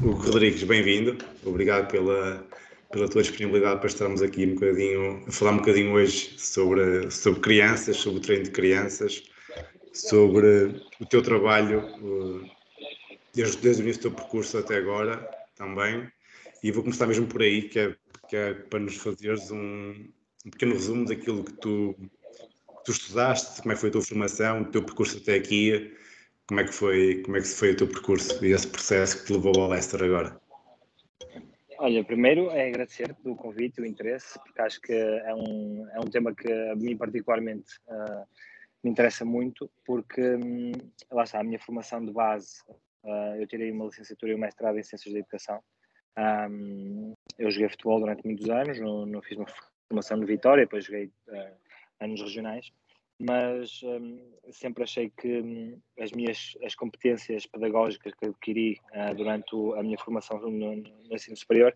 Hugo Rodrigues, bem-vindo. Obrigado pela tua disponibilidade para estarmos aqui a falar um bocadinho hoje sobre crianças, sobre o treino de crianças, sobre o teu trabalho desde o início do teu percurso até agora também. E vou começar mesmo por aí, que é para nos fazeres um pequeno resumo daquilo que tu estudaste, como é que foi a tua formação, o teu percurso até aqui, como é que foi o teu percurso e esse processo que te levou ao Leicester agora. Olha, primeiro é agradecer-te pelo convite e o interesse, porque acho que é um tema que a mim particularmente me interessa muito, porque lá está, a minha formação de base, eu tirei uma licenciatura e um mestrado em Ciências da Educação. Eu joguei futebol durante muitos anos, não fiz uma formação no Vitória, depois joguei anos regionais, mas sempre achei que as competências pedagógicas que adquiri durante a minha formação no ensino superior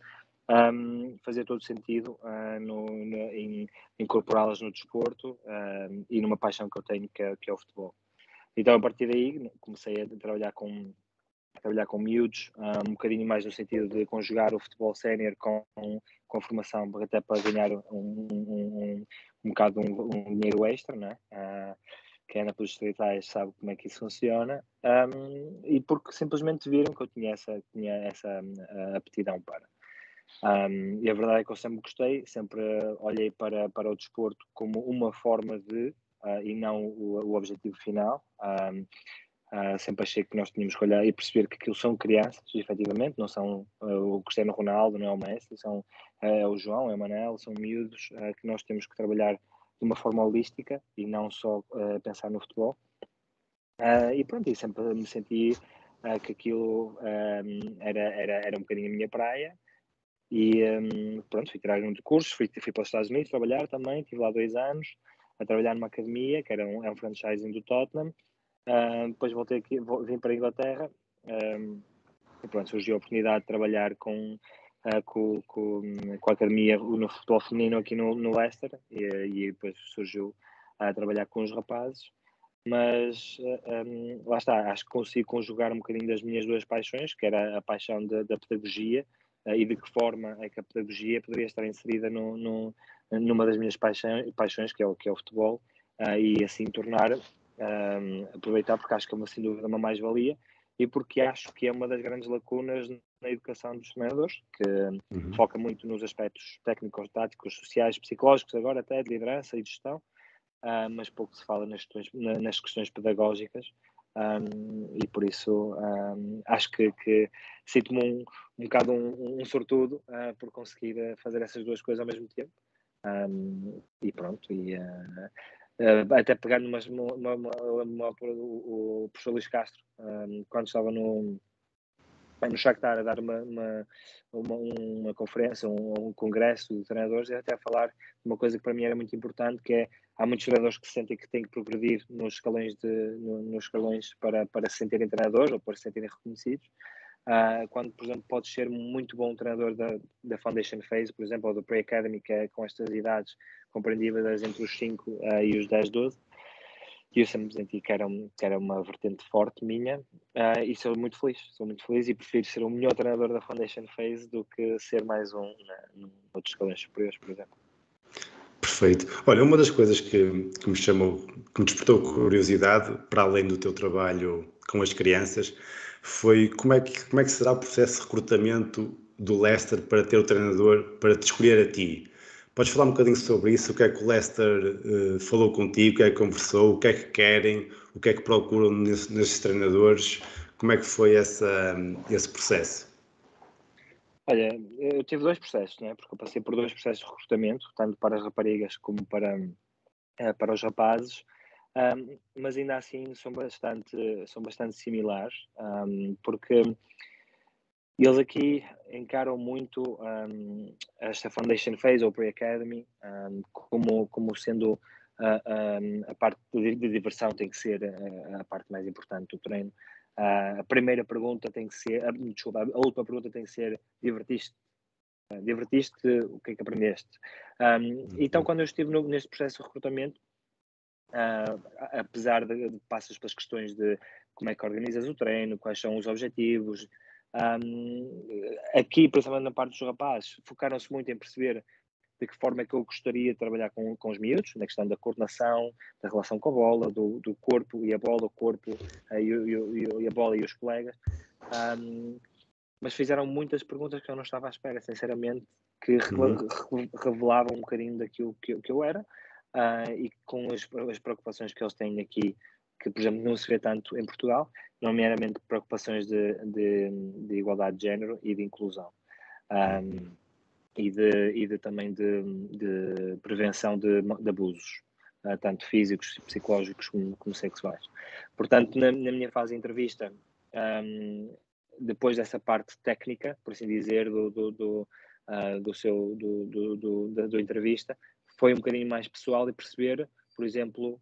fazia todo sentido em incorporá-las no desporto e numa paixão que eu tenho, que é o futebol. Então, a partir daí, comecei a trabalhar com miúdos, um bocadinho mais no sentido de conjugar o futebol sénior com a formação, até para ganhar um bocado um dinheiro extra, não é? Quem anda pelos distritais sabe como é que isso funciona, e porque simplesmente viram que eu tinha essa aptidão para. E a verdade é que eu sempre gostei, sempre olhei para o desporto como uma forma de, e não o objetivo final. Sempre achei que nós tínhamos que olhar e perceber que aquilo são crianças, efetivamente, não são o Cristiano Ronaldo, não é o Messi, é o João, é o Manel, são miúdos que nós temos que trabalhar de uma forma holística e não só pensar no futebol. E pronto, e sempre me senti que aquilo era um bocadinho a minha praia. E pronto, fui tirar um de curso, fui para os Estados Unidos trabalhar também, estive lá 2 anos a trabalhar numa academia, que era um franchising do Tottenham. Depois voltei aqui, vim para a Inglaterra, e pronto, surgiu a oportunidade de trabalhar com a academia no futebol feminino aqui no Leicester, e depois surgiu a trabalhar com os rapazes, mas lá está, acho que consigo conjugar um bocadinho das minhas duas paixões, que era a paixão da pedagogia, e de que forma é que a pedagogia poderia estar inserida numa das minhas paixões, que é o futebol, e assim tornar... aproveitar, porque acho que é uma, sem dúvida, uma mais-valia, e porque acho que é uma das grandes lacunas na educação dos treinadores, que foca muito nos aspectos técnicos, táticos, sociais, psicológicos, agora até de liderança e de gestão, mas pouco se fala nas questões pedagógicas, e por isso acho que sinto-me um bocado um sortudo por conseguir fazer essas duas coisas ao mesmo tempo, e pronto, e... até pegando o professor Luís Castro, quando estava no Shakhtar a dar uma conferência, um congresso de treinadores, e até a falar de uma coisa que para mim era muito importante, que é, há muitos treinadores que sentem que têm que progredir nos escalões para se sentirem treinadores ou para se sentirem reconhecidos, quando, por exemplo, podes ser muito bom treinador da Foundation Phase, por exemplo, ou do Pre-Academy, que é com estas idades compreendidas entre os 5 e os 10, 12, e eu sempre senti que era uma vertente forte minha, e sou muito feliz e prefiro ser o melhor treinador da Foundation Phase do que ser mais um noutros escalões superiores, por exemplo. Perfeito. Olha, uma das coisas que me despertou curiosidade, para além do teu trabalho com as crianças, foi como é que será o processo de recrutamento do Leicester para ter o treinador, para te escolher a ti. Podes falar um bocadinho sobre isso? O que é que o Leicester falou contigo? O que é que conversou? O que é que querem? O que é que procuram nesses treinadores? Como é que foi esse processo? Olha, eu tive 2 processos, não é? Porque eu passei por 2 processos de recrutamento, tanto para as raparigas como para os rapazes. Mas ainda assim são bastante similares, porque eles aqui encaram muito esta Foundation Phase ou Pre-Academy como sendo a parte de diversão, tem que ser a parte mais importante do treino. A primeira pergunta tem que ser, a última pergunta tem que ser: divertiste, o que é que aprendeste? Então, quando eu estive neste processo de recrutamento, apesar de passas pelas questões de como é que organizas o treino, quais são os objetivos, Aqui, principalmente na parte dos rapazes, focaram-se muito em perceber de que forma é que eu gostaria de trabalhar com os miúdos, na questão da coordenação, da relação com a bola, do corpo e a bola, o corpo e a bola e os colegas. Mas fizeram muitas perguntas que eu não estava à espera, sinceramente, que revelavam um bocadinho daquilo que eu era, e com as preocupações que eles têm aqui, que, por exemplo, não se vê tanto em Portugal, nomeadamente preocupações de igualdade de género e de inclusão. E também de prevenção de abusos, tanto físicos, psicológicos como sexuais. Portanto, na minha fase de entrevista, depois dessa parte técnica, por assim dizer, da entrevista, foi um bocadinho mais pessoal de perceber, por exemplo,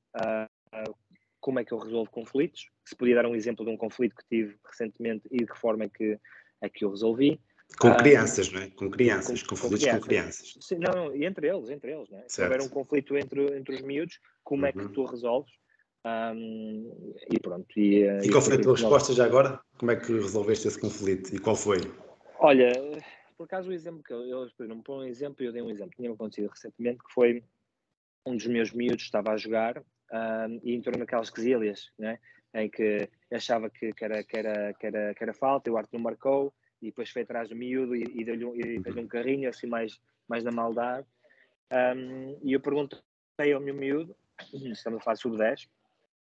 como é que eu resolvo conflitos, se podia dar um exemplo de um conflito que tive recentemente e de que forma é que eu resolvi. Com crianças, não é? Com crianças, conflitos com crianças. Sim, não, entre eles, não é? Se houver um conflito entre os miúdos, como é que tu resolves? E pronto. E qual foi a tua resposta já agora? Como é que resolveste esse conflito? E qual foi? Olha, por acaso o exemplo que eu não me pôs um exemplo, eu dei um exemplo que tinha acontecido recentemente, que foi um dos meus miúdos estava a jogar e entrou naquelas quesilhas, né? Em que achava que era falta, e o árbitro não marcou. E depois foi atrás do miúdo e deu-lhe um carrinho, assim, mais na maldade. E eu perguntei ao meu miúdo, estamos a falar sub-10,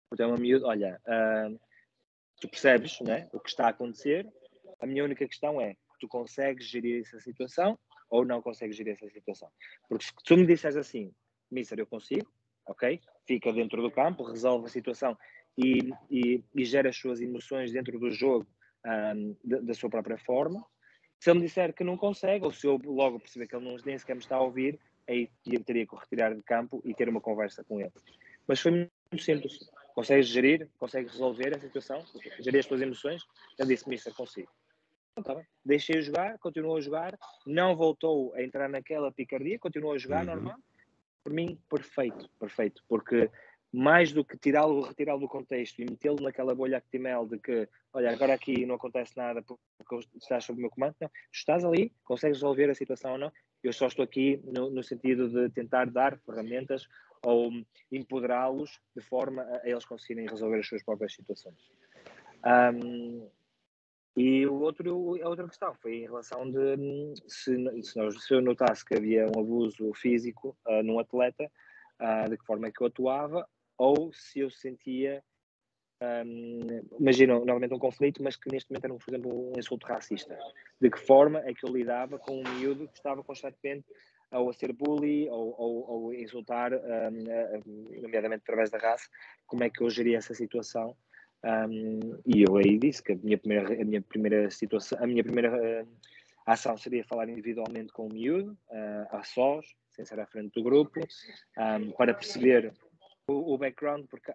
perguntei ao meu miúdo, olha, tu percebes, né, o que está a acontecer, a minha única questão é, tu consegues gerir essa situação ou não consegues gerir essa situação? Porque se tu me disseres assim, mister, eu consigo, ok? Fica dentro do campo, resolve a situação e gera as suas emoções dentro do jogo, da sua própria forma. Se ele me disser que não consegue, ou se eu logo perceber que ele não, nem sequer me está a ouvir, aí eu teria que o retirar de campo e ter uma conversa com ele. Mas foi muito simples. Consegues gerir? Consegues resolver a situação? Gerir as tuas emoções? Ele disse, mister, consigo. Então, tá bem. Deixei-o jogar, continuou a jogar, não voltou a entrar naquela picardia, continuou a jogar normal. Por mim, perfeito, porque mais do que retirá-lo do contexto e metê-lo naquela bolha Actimel de que, olha, agora aqui não acontece nada porque estás sob o meu comando, não. Tu estás ali, consegues resolver a situação ou não, eu só estou aqui no sentido de tentar dar ferramentas ou empoderá-los de forma a eles conseguirem resolver as suas próprias situações. E a outra questão foi em relação de se eu notasse que havia um abuso físico num atleta, de que forma é que eu atuava, ou se eu sentia, imagino novamente um conflito, mas que neste momento era, por exemplo, um insulto racista, de que forma é que eu lidava com um miúdo que estava constantemente ou a ser bully ou insultar, nomeadamente através da raça, como é que eu geria essa situação. E eu aí disse que a minha primeira ação seria falar individualmente com o miúdo, a sós, sem ser à frente do grupo, para perceber o background, porque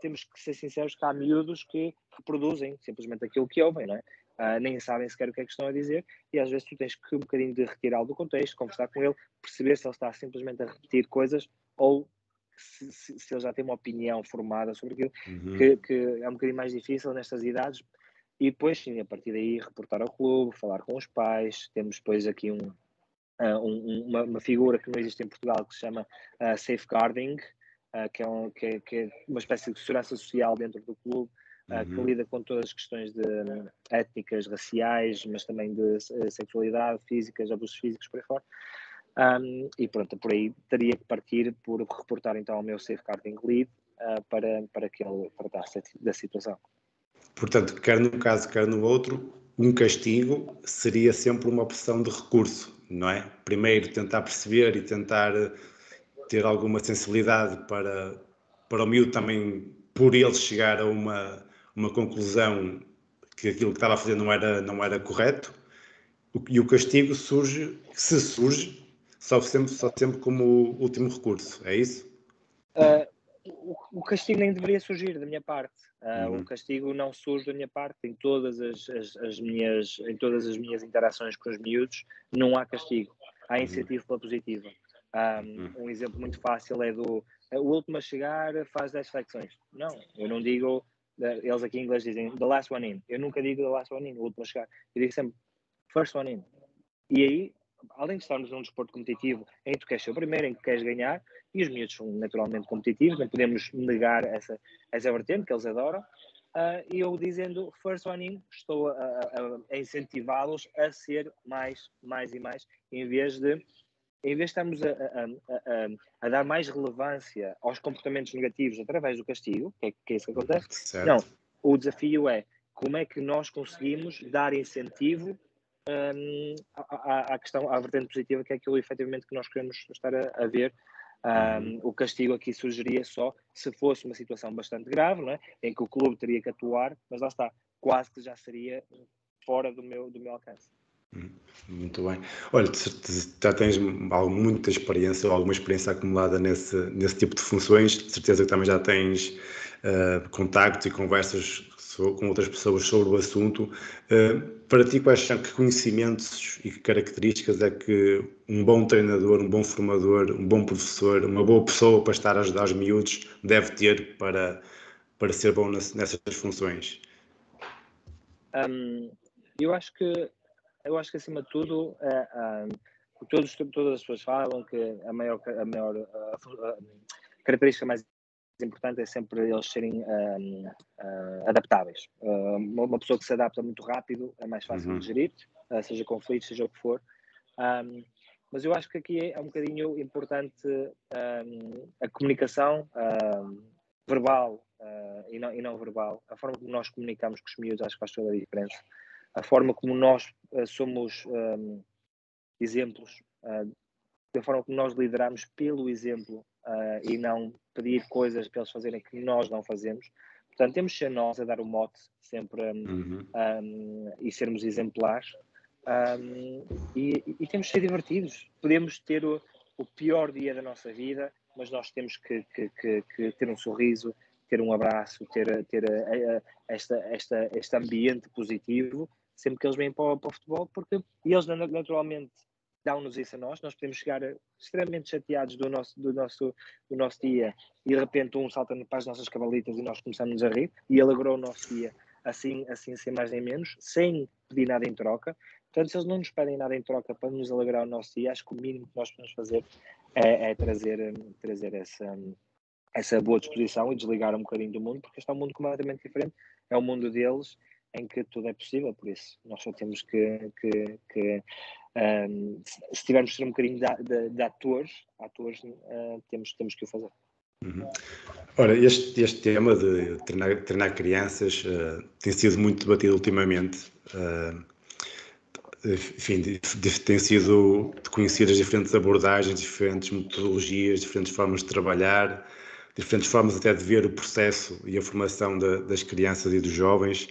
temos que ser sinceros que há miúdos que reproduzem simplesmente aquilo que ouvem, não é? Nem sabem sequer o que é que estão a dizer, e às vezes tu tens que um bocadinho de retirá-lo do contexto, conversar com ele, perceber se ele está simplesmente a repetir coisas ou se ele já tem uma opinião formada sobre aquilo, que é um bocadinho mais difícil nestas idades. E depois, sim, a partir daí, reportar ao clube, falar com os pais. Temos depois aqui uma figura que não existe em Portugal, que se chama Safeguarding, que é uma espécie de segurança social dentro do clube, que lida com todas as questões de étnicas, raciais, mas também de sexualidade, físicas, abusos físicos, por aí fora. E pronto, por aí teria que partir por reportar então ao meu Safeguarding Lead para que ele tratasse da situação. Portanto, quer num caso, quer no outro, um castigo seria sempre uma opção de recurso, não é? Primeiro tentar perceber e tentar ter alguma sensibilidade para o miúdo também, por ele chegar a uma conclusão que aquilo que estava a fazer não era correto, e o castigo surge, só sempre como último recurso, é isso? O castigo nem deveria surgir da minha parte. O castigo não surge da minha parte. Em todas as minhas interações com os miúdos não há castigo, há incentivo pela positiva. Um exemplo muito fácil é o último a chegar faz 10 flexões. Não, eu não digo Eles aqui em inglês dizem the last one in. Eu nunca digo the last one in, o último a chegar. Eu digo sempre first one in. E aí, além de estarmos num desporto competitivo em que tu queres ser o primeiro, em que queres ganhar, e os miúdos são naturalmente competitivos, não podemos negar essa vertente que eles adoram, e eu dizendo first one in, estou a incentivá-los a ser mais e mais, em vez de estarmos a dar mais relevância aos comportamentos negativos através do castigo, que é isso que acontece, certo. Não, o desafio é como é que nós conseguimos dar incentivo à questão, à vertente positiva, que é aquilo efetivamente que nós queremos estar a ver. O castigo aqui sugeria só se fosse uma situação bastante grave, não é? Em que o clube teria que atuar, mas lá está, quase que já seria fora do meu alcance. Muito bem. Olha, já tens muita experiência, ou alguma experiência acumulada nesse tipo de funções. De certeza que também já tens contacto e conversas com outras pessoas sobre o assunto. Para ti, quais são, que conhecimentos e que características é que um bom treinador, um bom formador, um bom professor, uma boa pessoa para estar a ajudar os miúdos deve ter para ser bom nessas funções? Eu acho que acima de tudo, todas as pessoas falam que a maior característica mais importante é sempre eles serem adaptáveis. Uma pessoa que se adapta muito rápido é mais fácil de gerir, seja conflitos, seja o que for. Mas eu acho que aqui é um bocadinho importante a comunicação verbal e não verbal. A forma como nós comunicamos com os miúdos acho que faz toda a diferença. A forma como nós somos exemplos, da forma como nós lideramos pelo exemplo e não pedir coisas para eles fazerem que nós não fazemos. Portanto, temos de ser nós a dar o mote sempre e sermos exemplares. E temos de ser divertidos. Podemos ter o pior dia da nossa vida, mas nós temos que ter um sorriso, ter um abraço, ter este ambiente positivo sempre que eles vêm para o futebol, porque eles naturalmente dão-nos isso a nós. Nós podemos chegar extremamente chateados do nosso dia e de repente um salta para as nossas cavalitas e nós começamos a rir e alegrou o nosso dia, assim sem mais nem menos, sem pedir nada em troca. Portanto, se eles não nos pedem nada em troca para nos alegrar o nosso dia, acho que o mínimo que nós podemos fazer é trazer essa boa disposição e desligar um bocadinho do mundo, porque este é um mundo completamente diferente, é o mundo deles, em que tudo é possível. Por isso, nós só temos que se tivermos de ser um bocadinho de atores, temos que o fazer. Ora, este tema de treinar crianças tem sido muito debatido ultimamente. Enfim, têm sido conhecidas diferentes abordagens, diferentes metodologias, diferentes formas de trabalhar, diferentes formas até de ver o processo e a formação das crianças e dos jovens.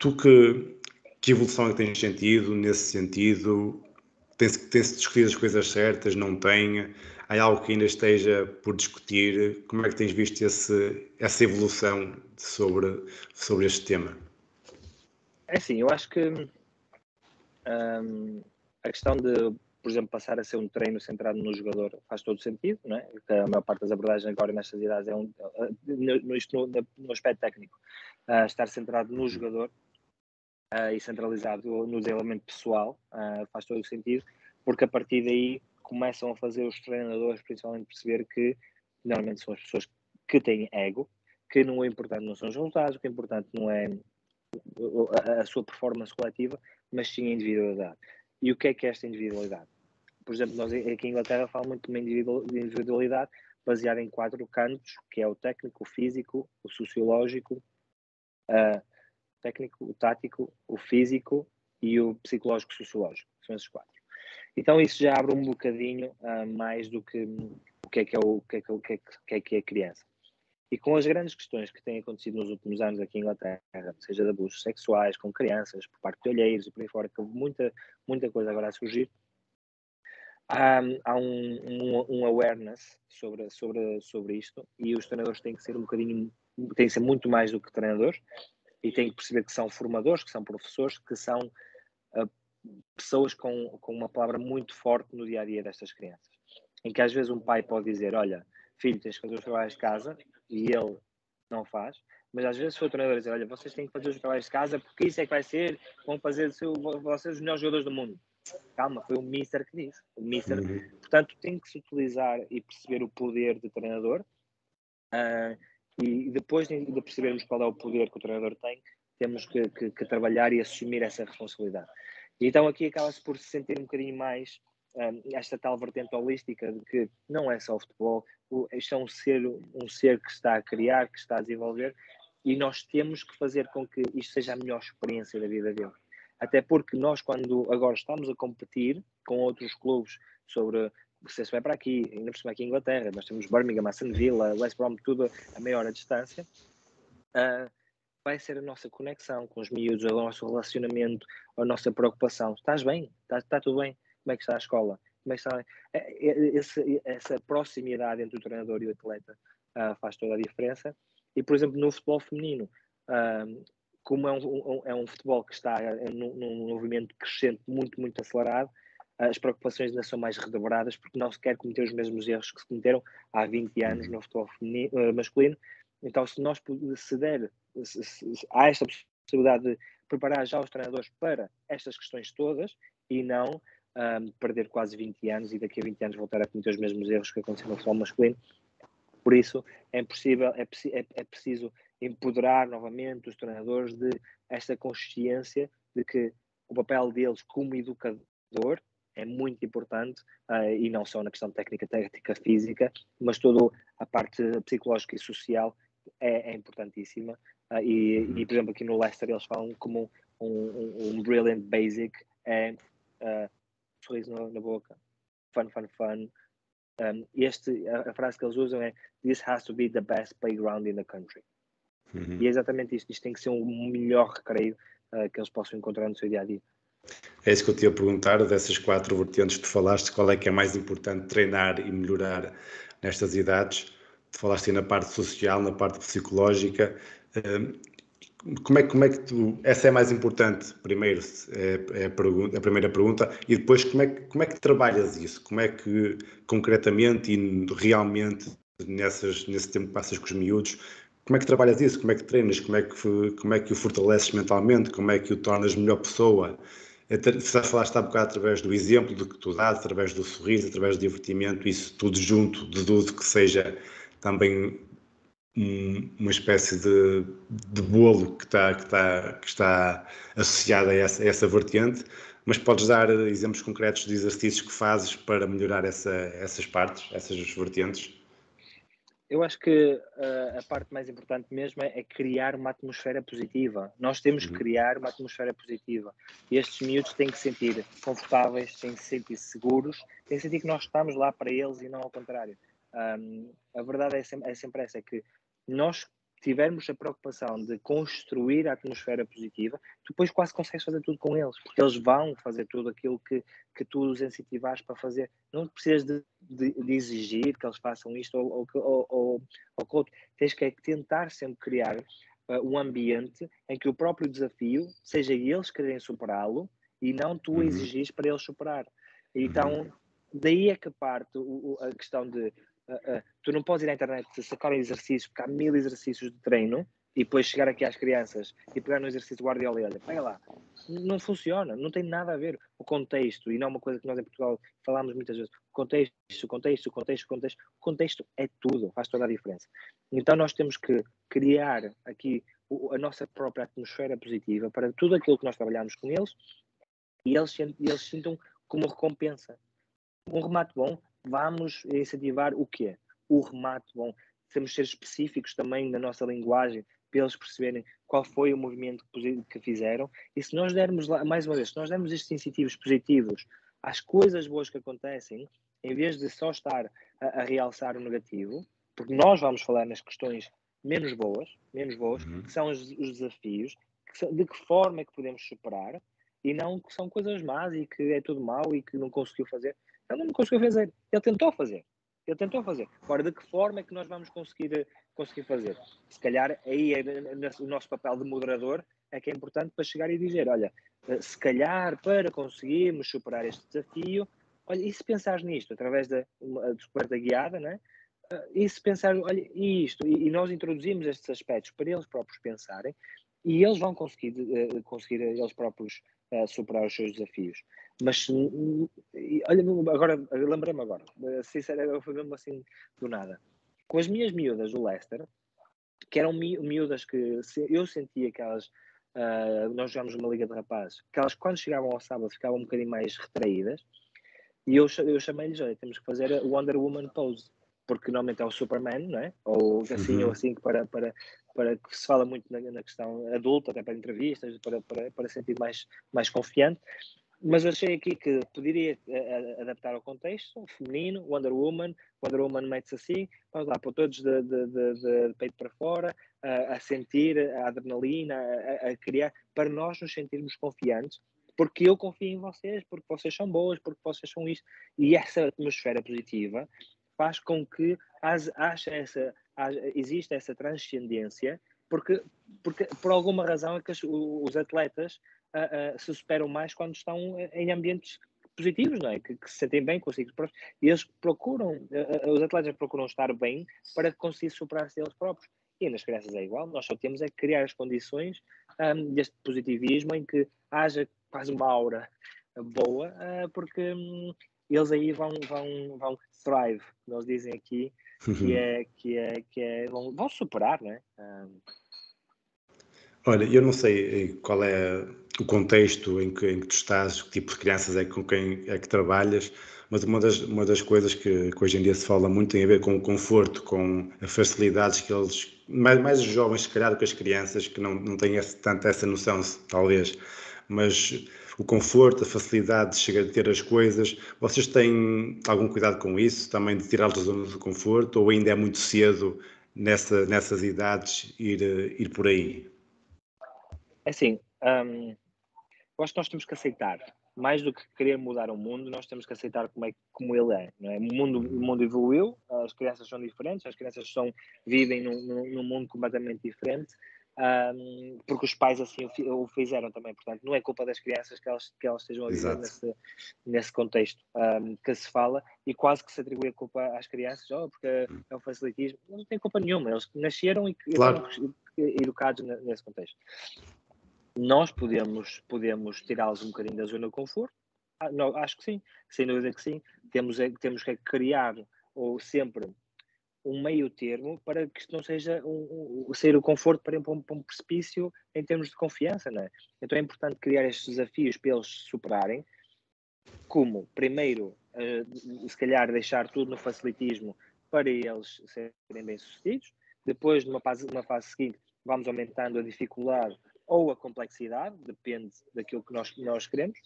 Tu, que evolução é que tens sentido nesse sentido? Tem-se discutido as coisas certas? Não tem? Há algo que ainda esteja por discutir? Como é que tens visto essa evolução sobre este tema? É assim, eu acho que a questão de, por exemplo, passar a ser um treino centrado no jogador faz todo sentido, não é? A maior parte das abordagens agora nestas idades é no aspecto técnico, estar centrado no jogador e centralizado no desenvolvimento pessoal, faz todo sentido, porque a partir daí começam a fazer os treinadores principalmente perceber que normalmente são as pessoas que têm ego, que não é importante não são os resultados, o que é importante não é a sua performance coletiva, mas sim a individualidade. E o que é esta individualidade? Por exemplo, nós aqui em Inglaterra falamos muito de uma individualidade baseada em 4 cantos, que é o técnico, o físico, o sociológico, o tático, o físico e o psicológico-sociológico. São esses 4. Então isso já abre um bocadinho mais do que o que é criança. E com as grandes questões que têm acontecido nos últimos anos aqui em Inglaterra, seja de abusos sexuais com crianças, por parte de olheiros e por aí fora, que houve muita coisa agora a surgir, há um awareness sobre isto, e os treinadores têm que ser muito mais do que treinadores, e têm que perceber que são formadores, que são professores, que são pessoas com uma palavra muito forte no dia-a-dia destas crianças, em que às vezes um pai pode dizer, olha, filho, tens que fazer os trabalhos de casa, e ele não faz, mas às vezes se o treinador dizer, olha, vocês têm que fazer os trabalhos de casa porque isso é que vai ser, vão fazer vocês os melhores jogadores do mundo. Calma, foi o Mister que disse. O Mister, portanto, tem que se utilizar e perceber o poder do treinador, e depois de percebermos qual é o poder que o treinador tem, temos que trabalhar e assumir essa responsabilidade. E então aqui acaba-se por se sentir um bocadinho mais esta tal vertente holística de que não é só o futebol, isto é um ser que está a criar, que está a desenvolver, e nós temos que fazer com que isto seja a melhor experiência da vida dele. Até porque nós, quando agora estamos a competir com outros clubes sobre se vai para aqui, ainda por cima aqui em Inglaterra, nós temos Birmingham, Aston Villa, West Brom, tudo a meia hora de distância, vai ser a nossa conexão com os miúdos, o nosso relacionamento, a nossa preocupação. Estás bem? Está tudo bem? Como é que está a escola? Como é que está... Essa proximidade entre o treinador e o atleta faz toda a diferença. E, por exemplo, no futebol feminino, como é um futebol que está num movimento crescente muito, muito acelerado, as preocupações ainda são mais redobradas, porque não se quer cometer os mesmos erros que se cometeram há 20 anos no futebol masculino. Então, se nós há esta possibilidade de preparar já os treinadores para estas questões todas e não perder quase 20 anos e daqui a 20 anos voltar a cometer os mesmos erros que aconteceram no futebol masculino. Por isso, é preciso empoderar novamente os treinadores de esta consciência de que o papel deles como educador é muito importante, e não só na questão técnica, tática, física, mas toda a parte psicológica e social é importantíssima. E, por exemplo, aqui no Leicester eles falam como um brilliant basic, é sorriso na boca, fun, fun, fun. A frase que eles usam é "This has to be the best playground in the country". E é exatamente isto. Isto tem que ser o melhor recreio que eles possam encontrar no seu dia-a-dia. É isso que eu te ia perguntar. Dessas 4 vertentes que tu falaste, qual é que é mais importante treinar e melhorar nestas idades? Tu falaste aí na parte social, na parte psicológica. Como é que tu... Essa é mais importante, primeiro, é a primeira pergunta, e depois como é que trabalhas isso? Como é que concretamente e realmente nesse tempo que passas com os miúdos, como é que trabalhas isso? Como é que treinas? Como é que o fortaleces mentalmente? Como é que o tornas melhor pessoa? Já falaste há bocado através do exemplo de que tu dás, através do sorriso, através do divertimento, isso tudo junto, deduzo que seja também uma espécie de bolo que está associado a essa vertente, mas podes dar exemplos concretos de exercícios que fazes para melhorar essas partes, essas vertentes? Eu acho que a parte mais importante mesmo é criar uma atmosfera positiva. Nós temos que criar uma atmosfera positiva. E estes miúdos têm que se sentir confortáveis, têm que se sentir seguros, têm que sentir que nós estamos lá para eles e não ao contrário. A verdade é sempre essa, que nós tivermos a preocupação de construir a atmosfera positiva, depois quase consegues fazer tudo com eles, porque eles vão fazer tudo aquilo que tu os incentivares para fazer. Não precisas de exigir que eles façam isto ou outro. Tens que tentar sempre criar um ambiente em que o próprio desafio seja eles quererem superá-lo e não tu exigires para eles superar. Então, daí é que parte a questão de... tu não podes ir à internet sacar exercícios, porque há 1000 exercícios de treino e depois chegar aqui às crianças e pegar no exercício Guardiola e olha, pega lá, não funciona, não tem nada a ver. O contexto, e não é uma coisa que nós em Portugal falámos muitas vezes, o contexto é tudo, faz toda a diferença. Então nós temos que criar aqui a nossa própria atmosfera positiva para tudo aquilo que nós trabalhamos com eles, e eles sintam como recompensa. Um remate bom, vamos incentivar o que é? O remate bom. Temos de ser específicos também na nossa linguagem, para eles perceberem qual foi o movimento que fizeram. E se nós dermos, mais uma vez, se nós dermos estes incentivos positivos às coisas boas que acontecem, em vez de só estar a realçar o negativo, porque nós vamos falar nas questões menos boas, que são os desafios, de que forma é que podemos superar, e não que são coisas más e que é tudo mau e que não conseguiu fazer. Ele não conseguiu fazer. Ele tentou fazer. Agora, de que forma é que nós vamos conseguir fazer? Se calhar, aí o nosso papel de moderador é que é importante para chegar e dizer, olha, se calhar para conseguirmos superar este desafio, olha, e se pensares nisto, através da descoberta guiada, né? e se pensarem, olha, isto, e nós introduzimos estes aspectos para eles próprios pensarem, e eles vão conseguir eles próprios superar os seus desafios. Mas, olha, lembrei-me agora, sinceramente, foi mesmo assim do nada. Com as minhas miúdas do Leicester, que eram miúdas que eu sentia que elas, nós jogámos numa liga de rapazes, que elas quando chegavam ao sábado ficavam um bocadinho mais retraídas, e eu chamei-lhes, olha, temos que fazer a Wonder Woman Pose, porque normalmente é o Superman, não é? Ou assim, ou assim, para que se fala muito na questão adulta, até para entrevistas, para sentir mais confiante. Mas eu achei aqui que poderia adaptar ao contexto, feminino, Wonder Woman mete-se assim, vamos lá, para todos de peito para fora, a sentir a adrenalina, a criar, para nós nos sentirmos confiantes, porque eu confio em vocês, porque vocês são boas, porque vocês são isto, e essa atmosfera positiva faz com que exista essa transcendência, porque por alguma razão é que os atletas se superam mais quando estão em ambientes positivos, não é? Que se sentem bem consigo próprios, e eles os atletas procuram estar bem para conseguir superar-se eles próprios, e nas crianças é igual. Nós só temos é que criar as condições deste positivismo em que haja quase uma aura boa, porque eles aí vão thrive, nós dizem aqui, vão superar, não é? Olha, eu não sei qual é o contexto em que tu estás, que tipo de crianças é com quem é que trabalhas, mas uma das coisas que hoje em dia se fala muito tem a ver com o conforto, com as facilidades que eles, mais os jovens se calhar do que as crianças, que não têm tanto essa noção, talvez, mas o conforto, a facilidade de chegar a ter as coisas, vocês têm algum cuidado com isso, também de tirar-los da zona de conforto, ou ainda é muito cedo nessas idades ir por aí? Assim, eu acho que nós temos que aceitar, mais do que querer mudar o mundo, nós temos que aceitar como ele é, não é? O mundo evoluiu, as crianças são diferentes, as crianças vivem num mundo completamente diferente, porque os pais assim o fizeram também, portanto, não é culpa das crianças que elas estejam a viver nesse contexto que se fala, e quase que se atribui a culpa às crianças, porque é um facilitismo. Não tem culpa nenhuma, eles nasceram e foram educados nesse contexto. Nós podemos tirá-los um bocadinho da zona de conforto? Não, acho que sim, sem dúvida que sim. Temos que criar sempre um meio termo para que isto não seja sair do conforto para um precipício em termos de confiança, não é? Então é importante criar estes desafios para eles superarem, como, primeiro, se calhar deixar tudo no facilitismo para eles serem bem-sucedidos, depois, numa fase seguinte, vamos aumentando a dificuldade ou a complexidade, depende daquilo que nós queremos,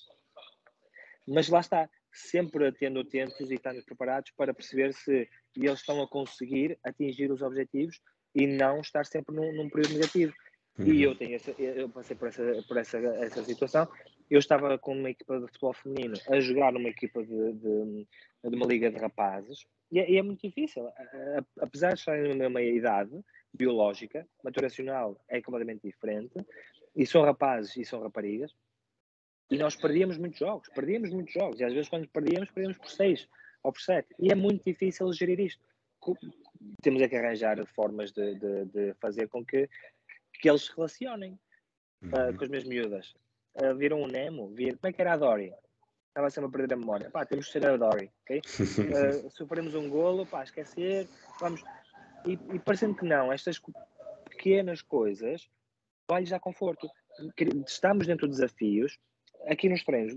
mas lá está, sempre tendo atentos e estando preparados para perceber se eles estão a conseguir atingir os objetivos e não estar sempre num período negativo. E eu passei por essa situação. Eu estava com uma equipa de futebol feminino a jogar numa equipa de uma liga de rapazes, e é muito difícil, apesar de estarem na mesma idade biológica, maturacional é completamente diferente, e são rapazes e são raparigas, e nós perdíamos muitos jogos, e às vezes quando perdíamos por 6 ou por 7, e é muito difícil gerir isto. Temos é que arranjar formas de fazer com que eles se relacionem com as minhas miúdas. Viram o Nemo? Como é que era a Dory? Estava sempre a perder a memória. Pá, temos que ser a Dory, ok? Sofremos um golo, pá, esquecer, vamos... E parecendo que não, estas pequenas coisas vão-lhes dar conforto. Estamos dentro de desafios, aqui nos treinos.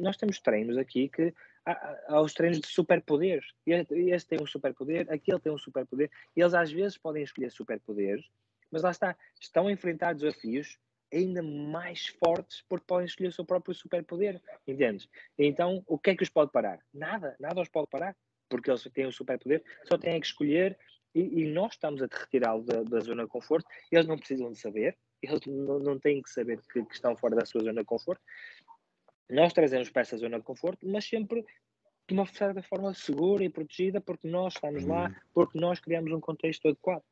Nós temos treinos aqui que há os treinos de superpoderes. Este tem um superpoder, aquele tem um superpoder. Eles às vezes podem escolher superpoderes, mas lá está, estão a enfrentar desafios ainda mais fortes porque podem escolher o seu próprio superpoder, entendes? Então, o que é que os pode parar? Nada os pode parar, porque eles têm um superpoder, só têm que escolher. E nós estamos a retirá-lo da zona de conforto. Eles não precisam de saber, eles não têm que saber que estão fora da sua zona de conforto. Nós trazemos para essa zona de conforto, mas sempre de uma certa forma segura e protegida, porque nós estamos lá, porque nós criamos um contexto adequado.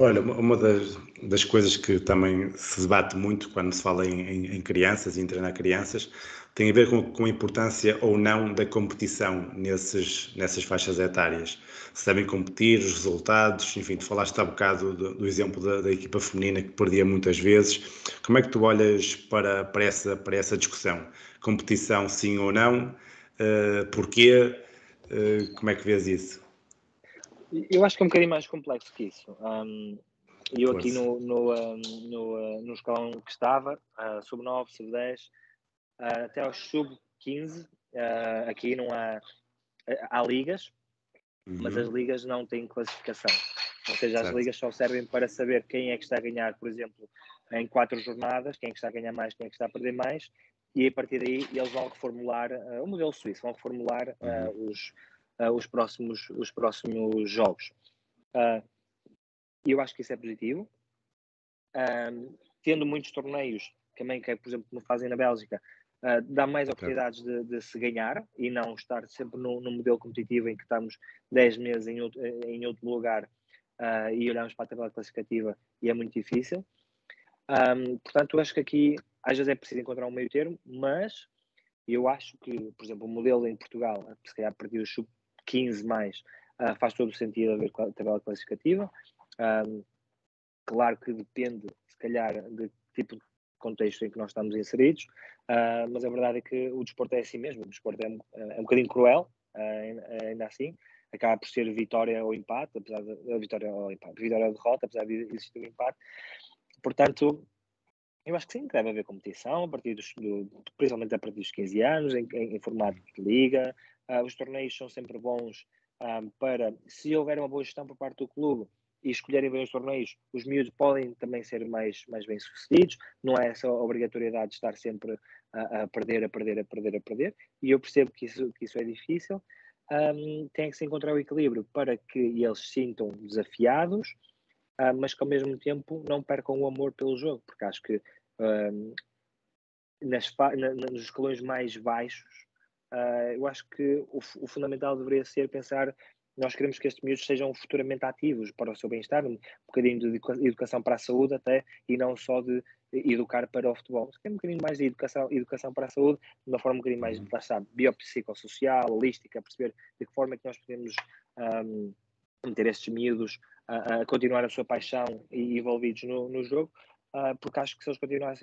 Olha, uma das coisas que também se debate muito quando se fala em crianças e em treinar crianças tem a ver com a importância ou não da competição nessas faixas etárias. Se devem competir, os resultados, enfim, tu falaste há bocado do exemplo da equipa feminina que perdia muitas vezes. Como é que tu olhas para essa discussão? Competição sim ou não? Porquê? Como é que vês isso? Eu acho que é um bocadinho mais complexo que isso. Eu aqui no escalão que estava, sub-9, sub-10, até aos sub-15, aqui não há ligas, mas as ligas não têm classificação. Ou seja, as ligas só servem para saber quem é que está a ganhar, por exemplo, em 4 jornadas, quem é que está a ganhar mais, quem é que está a perder mais, e a partir daí eles vão reformular, o modelo suíço, vão reformular os próximos jogos. Eu acho que isso é positivo. Tendo muitos torneios, também que, por exemplo, como fazem na Bélgica, dá mais oportunidades de se ganhar e não estar sempre no modelo competitivo em que estamos 10 meses em outro lugar e olhamos para a tabela classificativa e é muito difícil. Portanto, eu acho que aqui às vezes é preciso encontrar um meio termo, mas eu acho que, por exemplo, o modelo em Portugal, se calhar perdi o sub 15 mais, faz todo o sentido haver tabela classificativa. Claro que depende, se calhar, de tipo de contexto em que nós estamos inseridos, mas a verdade é que o desporto é assim mesmo. O desporto é um bocadinho cruel, ainda assim. Acaba por ser vitória ou empate, apesar de vitória ou empate, vitória ou derrota, apesar de existir um empate. Portanto, eu acho que sim, que deve haver competição, a partir principalmente a partir dos 15 anos, em formato de liga. Os torneios são sempre bons para, se houver uma boa gestão por parte do clube e escolherem bem os torneios, os miúdos podem também ser mais bem-sucedidos. Não é essa obrigatoriedade de estar sempre a perder. E eu percebo que isso é difícil. Tem que se encontrar o equilíbrio para que eles se sintam desafiados, mas que ao mesmo tempo não percam o amor pelo jogo, porque acho que nos escalões mais baixos, eu acho que o fundamental deveria ser pensar: nós queremos que estes miúdos sejam futuramente ativos para o seu bem-estar, um bocadinho de educação para a saúde até, e não só de educar para o futebol. Tem um bocadinho mais de educação para a saúde, de uma forma um bocadinho mais biopsicossocial, holística, perceber de que forma é que nós podemos meter estes miúdos a continuar a sua paixão e envolvidos no jogo, porque acho que se eles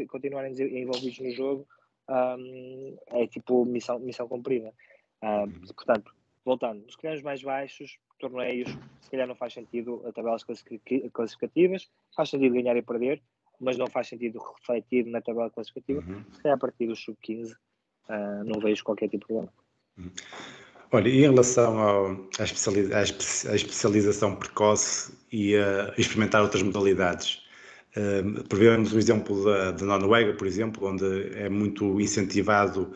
continuarem envolvidos no jogo, é tipo missão cumprida. Portanto, voltando, nos escalões mais baixos, torneios, se calhar não faz sentido a tabelas classificativas, faz sentido ganhar e perder, mas não faz sentido refletir na tabela classificativa. Se calhar a partir do sub-15 não vejo qualquer tipo de problema. Olha, e em relação à especialização precoce e a experimentar outras modalidades, prevemos o exemplo da Noruega, por exemplo, onde é muito incentivado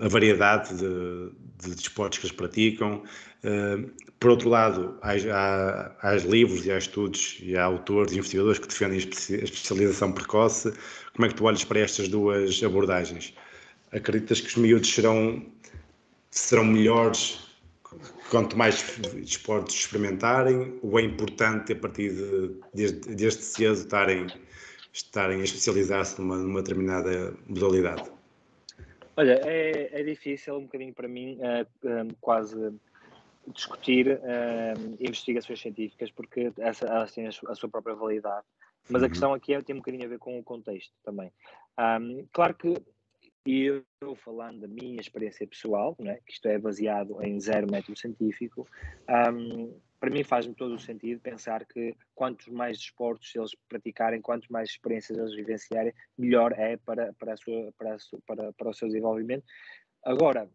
a variedade de desportos que eles praticam. Por outro lado, há livros e há estudos e há autores e investigadores que defendem a especialização precoce. Como é que tu olhas para estas duas abordagens? Acreditas que os miúdos serão melhores quanto mais desportos experimentarem, ou é importante a partir deste cedo estarem a especializar-se numa determinada modalidade? Olha, é difícil um bocadinho para mim quase discutir investigações científicas, porque elas têm a sua própria validade, mas a questão aqui tem um bocadinho a ver com o contexto também. Claro que, e eu falando da minha experiência pessoal, né, que isto é baseado em 0 método científico, para mim faz-me todo o sentido pensar que quantos mais desportos eles praticarem, quantos mais experiências eles vivenciarem, melhor é para o seu desenvolvimento. Agora,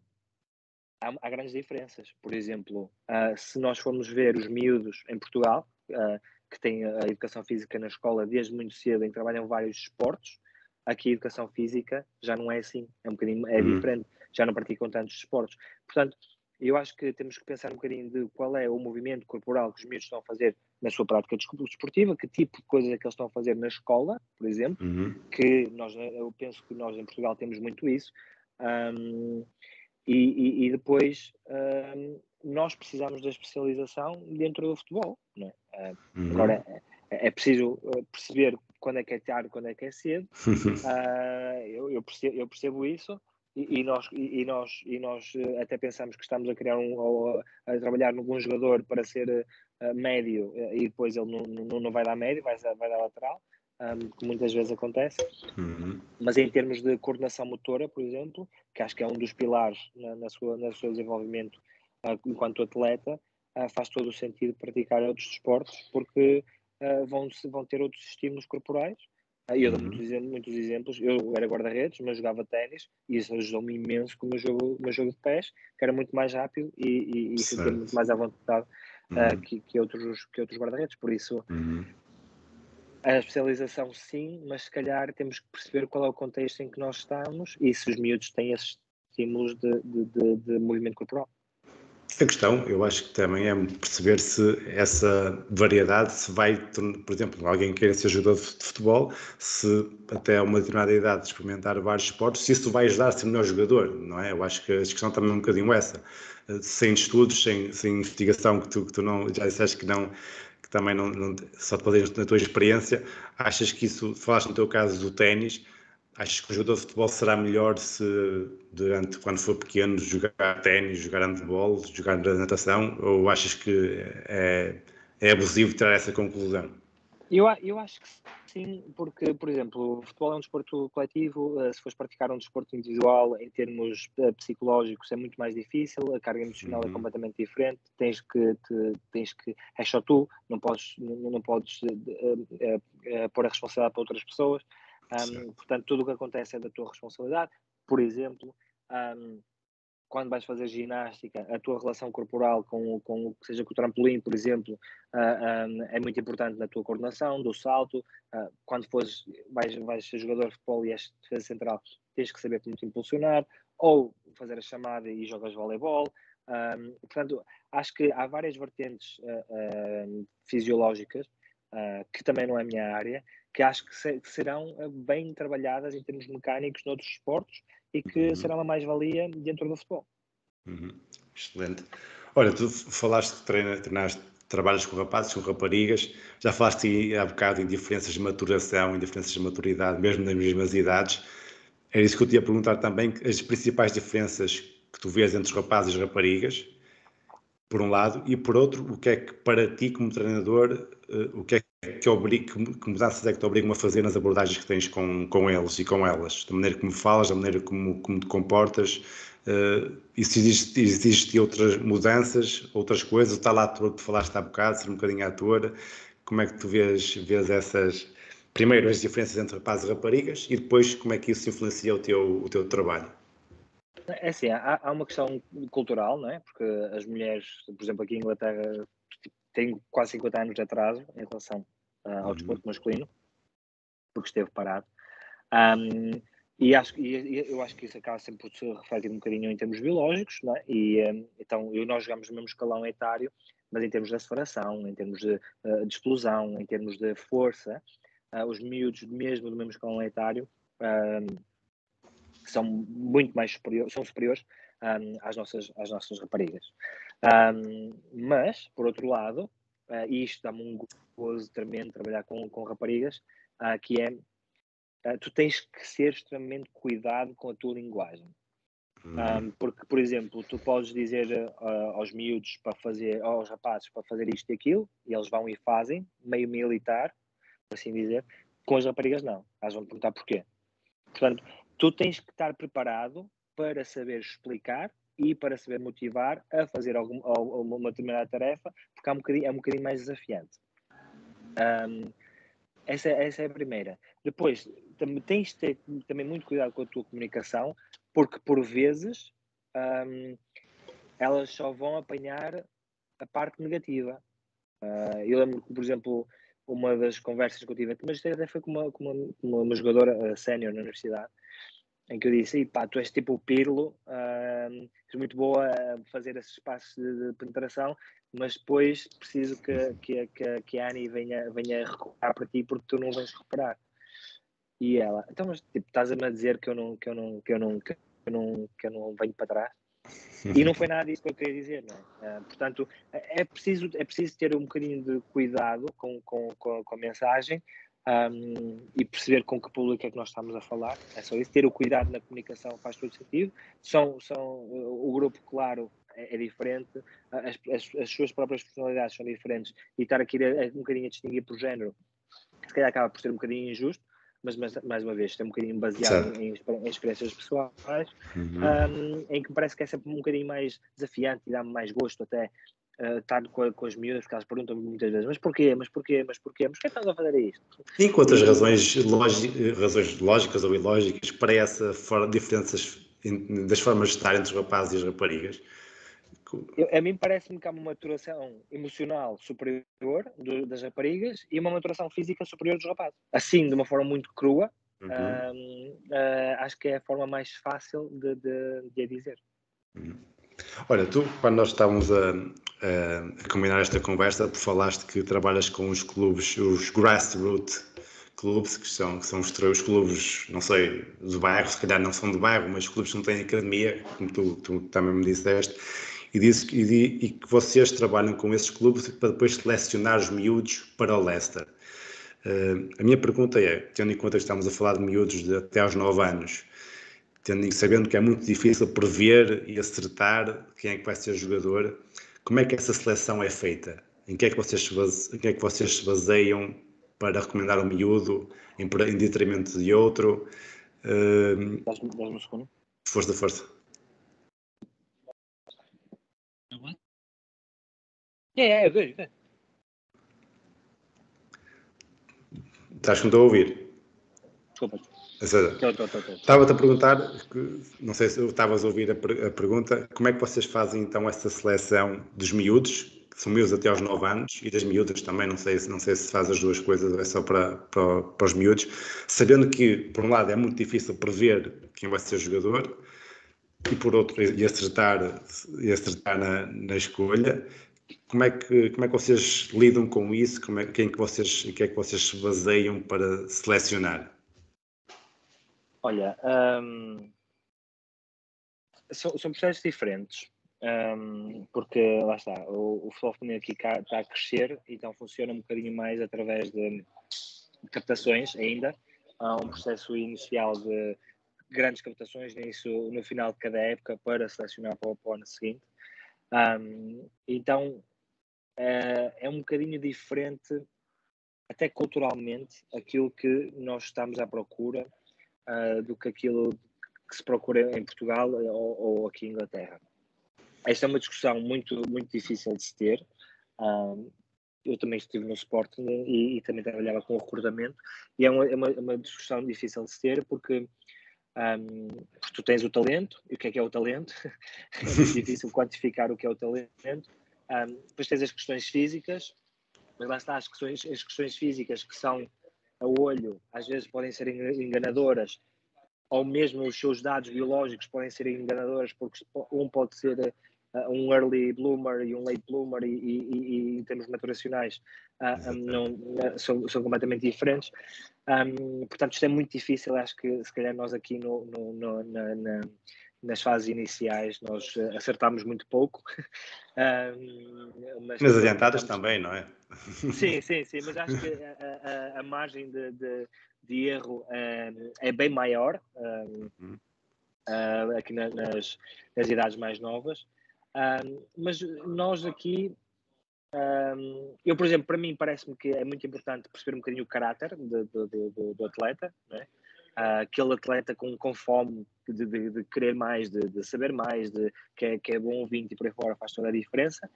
há grandes diferenças. Por exemplo, se nós formos ver os miúdos em Portugal, que têm a educação física na escola desde muito cedo, em que trabalham vários esportes, aqui a educação física já não é assim, é um bocadinho diferente, já não praticam tantos esportes. Portanto, eu acho que temos que pensar um bocadinho de qual é o movimento corporal que os miúdos estão a fazer na sua prática desportiva, que tipo de coisas é que eles estão a fazer na escola, por exemplo, que eu penso que nós em Portugal temos muito isso, e depois nós precisamos da especialização dentro do futebol, não é? Agora, é preciso perceber quando é que é tarde, quando é que é cedo. Eu percebo isso. E nós até pensamos que estamos a criar a trabalhar num jogador para ser médio, e depois ele não vai dar médio, vai dar lateral, que muitas vezes acontece. Uhum. Mas em termos de coordenação motora, por exemplo, que acho que é um dos pilares no seu desenvolvimento enquanto atleta, faz todo o sentido praticar outros desportos, porque vão ter outros estímulos corporais. Eu dou muitos exemplos. Eu era guarda-redes, mas jogava ténis, e isso ajudou-me imenso com o meu jogo de pés, que era muito mais rápido e fiquei muito mais à vontade que outros guarda-redes. Por isso, a especialização sim, mas se calhar temos que perceber qual é o contexto em que nós estamos e se os miúdos têm esses estímulos de movimento corporal. A questão, eu acho que também é perceber se essa variedade se vai, por exemplo, alguém que queira ser jogador de futebol, se até uma determinada idade experimentar vários esportes, se isso vai ajudar a ser melhor jogador, não é? Eu acho que a questão também é um bocadinho essa, sem estudos, sem investigação, que tu não, já disseste que não, que também não só depois na tua experiência, achas que isso, falaste no teu caso do ténis, achas que o jogador de futebol será melhor se, quando for pequeno, jogar ténis, jogar handebol, jogar natação? Ou achas que é abusivo tirar essa conclusão? Eu acho que sim, porque, por exemplo, o futebol é um desporto coletivo. Se fores praticar um desporto individual, em termos psicológicos, é muito mais difícil, a carga emocional é completamente diferente, é só tu, não podes pôr a responsabilidade para outras pessoas. Portanto, tudo o que acontece é da tua responsabilidade. Por exemplo, quando vais fazer ginástica, a tua relação corporal com o que seja, com o trampolim, por exemplo, é muito importante na tua coordenação do salto. Quando vais ser jogador de futebol e és defesa central, tens que saber como te impulsionar ou fazer a chamada e jogas voleibol. Portanto, acho que há várias vertentes fisiológicas, que também não é a minha área, que acho que serão bem trabalhadas em termos mecânicos noutros esportes e que será uma mais-valia dentro do futebol. Excelente. Olha, tu falaste que trabalhas com rapazes, com raparigas, já falaste aí há bocado em diferenças de maturação, em diferenças de maturidade, mesmo nas mesmas idades. Era isso que eu te ia perguntar também, as principais diferenças que tu vês entre os rapazes e as raparigas, por um lado, e por outro, o que é que para ti como treinador, o que é que mudanças é que te obrigam a fazer nas abordagens que tens com eles e com elas, da maneira como falas, da maneira como te comportas, e se existem outras mudanças, outras coisas, o tal ator que falaste há bocado, ser um bocadinho ator, como é que tu vês essas, primeiro as diferenças entre rapazes e raparigas, e depois como é que isso influencia o teu trabalho? É assim, há uma questão cultural, não é? Porque as mulheres, por exemplo, aqui em Inglaterra, têm quase 50 anos de atraso em relação ao desporto masculino, porque esteve parado. E eu acho que isso acaba sempre por se refletir um bocadinho em termos biológicos, não é? Então, nós jogamos no mesmo escalão etário, mas em termos de aceleração, em termos de explosão, em termos de força, os miúdos mesmo do mesmo escalão etário são muito mais superiores às nossas raparigas. Mas, por outro lado, e isto dá-me um gozo tremendo trabalhar com raparigas, que é, tu tens que ser extremamente cuidado com a tua linguagem. Porque, por exemplo, tu podes dizer aos rapazes para fazer isto e aquilo, e eles vão e fazem, meio militar, por assim dizer. Com as raparigas não, elas vão perguntar porquê. Portanto, tu tens que estar preparado para saber explicar e para saber motivar a fazer uma determinada tarefa, porque é um bocadinho mais desafiante. Essa é a primeira. Depois, tens de ter também muito cuidado com a tua comunicação, porque por vezes elas só vão apanhar a parte negativa. Eu lembro que, por exemplo, uma das conversas que eu tive, mas até foi com uma jogadora sénior na universidade, em que eu disse, pá, tu és tipo o Pirlo, és muito boa a fazer esses passos de penetração, mas depois preciso que a Annie venha recuperar para ti, porque tu não vens recuperar. E ela, então, mas tipo, estás-me a dizer que eu não venho para trás? E não foi nada disso que eu queria dizer, não é? Portanto, é preciso ter um bocadinho de cuidado com a mensagem, e perceber com que público é que nós estamos a falar. É só isso, ter o cuidado na comunicação faz todo sentido. O grupo, claro, é diferente, as suas próprias personalidades são diferentes, e estar aqui um bocadinho a distinguir por género, se calhar acaba por ser um bocadinho injusto, mas mais uma vez, está um bocadinho baseado em experiências pessoais, em que me parece que é sempre um bocadinho mais desafiante e dá-me mais gosto até estar com as miúdas, porque elas perguntam-me muitas vezes, mas porquê estás a fazer isto? E quantas razões lógicas ou ilógicas para essa diferenças das formas de estar entre os rapazes e as raparigas? A mim parece-me que há uma maturação emocional superior das raparigas e uma maturação física superior dos rapazes. Assim, de uma forma muito crua, acho que é a forma mais fácil de dizer. Olha, tu, quando nós estávamos a combinar esta conversa, tu falaste que trabalhas com os clubes, os grassroots clubes, que são os clubes, não sei, do bairro, se calhar não são do bairro, mas os clubes que não têm academia, como tu também me disseste. E que vocês trabalham com esses clubes para depois selecionar os miúdos para o Leicester. A minha pergunta é, tendo em conta que estamos a falar de miúdos de até aos 9 anos, sabendo que é muito difícil prever e acertar quem é que vai ser jogador, como é que essa seleção é feita? Em que é que vocês se baseiam para recomendar um miúdo em detrimento de outro? Dás-me um segundo. Força. É, eu vejo. Estás que não estou a ouvir? Desculpa. Estava-te a perguntar, não sei se estavas a ouvir a pergunta, como é que vocês fazem então essa seleção dos miúdos, que são miúdos até aos 9 anos, e das miúdas também, não sei se faz as duas coisas, é só para os miúdos, sabendo que, por um lado, é muito difícil prever quem vai ser jogador, e por outro, acertar na escolha. Como é que vocês lidam com isso? Em que é que vocês se baseiam para selecionar? Olha, são processos diferentes, porque lá está, o futebol feminino aqui está a crescer, então funciona um bocadinho mais através de captações ainda. Há um processo inicial de grandes captações no final de cada época para selecionar para o ano seguinte. Então é um bocadinho diferente até culturalmente aquilo que nós estamos à procura do que aquilo que se procura em Portugal ou aqui em Inglaterra. Esta é uma discussão muito, muito difícil de se ter. Eu também estive no Sporting e também trabalhava com o recrutamento, e é uma discussão difícil de se ter porque tu tens o talento, e o que é o talento? É muito difícil quantificar o que é o talento. Depois tens as questões físicas, mas lá está, as questões físicas que são a olho, às vezes podem ser enganadoras, ou mesmo os seus dados biológicos podem ser enganadoras, porque um pode ser um early bloomer e um late bloomer, e em termos maturacionais são completamente diferentes. Portanto, isto é muito difícil. Acho que se calhar nós aqui nas fases iniciais nós acertámos muito pouco. Mas adiantadas também, não é? Sim, mas acho que a margem de erro é bem maior aqui nas idades mais novas. Mas nós aqui, eu, por exemplo, para mim parece-me que é muito importante perceber um bocadinho o caráter do atleta, não é? Aquele atleta com fome de querer mais, de saber mais, que é bom ouvinte e por aí fora, faz toda a diferença.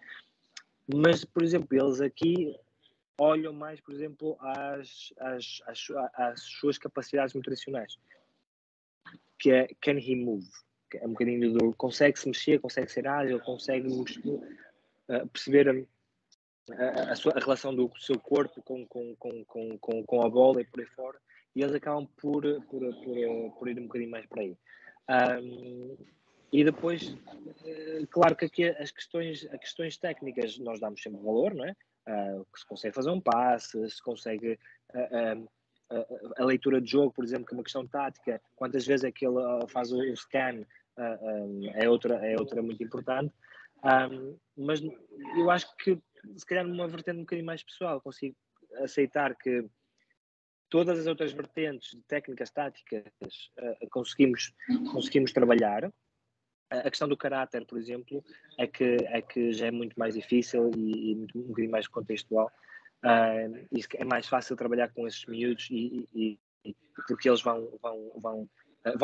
Mas, por exemplo, eles aqui olham mais, por exemplo, às suas capacidades nutricionais, que é can he move? É um bocadinho do consegue se mexer, consegue ser ágil, consegue perceber a relação do seu corpo com a bola e por aí fora, e eles acabam por ir um bocadinho mais para aí. E depois, claro que aqui as questões técnicas nós damos sempre valor, não é? Se consegue fazer um passe, se consegue... A leitura de jogo, por exemplo, que é uma questão tática, quantas vezes é que ele faz o scan é outra muito importante. Mas eu acho que, se calhar, numa vertente um bocadinho mais pessoal, consigo aceitar que todas as outras vertentes de técnicas, táticas, conseguimos trabalhar. A questão do caráter, por exemplo, é que já é muito mais difícil e muito, um bocadinho mais contextual. Isso é mais fácil trabalhar com esses miúdos e porque eles vão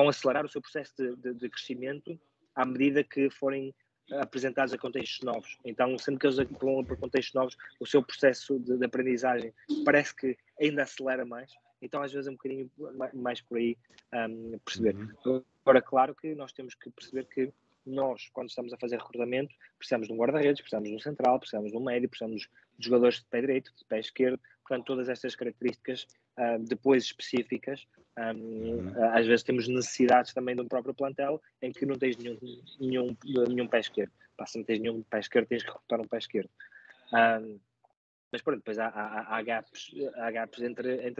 acelerar o seu processo de crescimento à medida que forem apresentados a contextos novos. Então, sempre que eles vão para contextos novos, o seu processo de aprendizagem parece que ainda acelera mais. Então, às vezes, é um bocadinho mais por aí perceber. Uhum. Agora, claro que nós temos que perceber que nós, quando estamos a fazer recrutamento, precisamos de um guarda-redes, precisamos de um central, precisamos de um médio, precisamos de jogadores de pé direito, de pé esquerdo. Portanto, todas estas características depois específicas, às vezes temos necessidades também de um próprio plantel em que não tens nenhum pé esquerdo. Se não tens nenhum pé esquerdo, tens que recrutar um pé esquerdo. Mas pronto, depois há gaps entre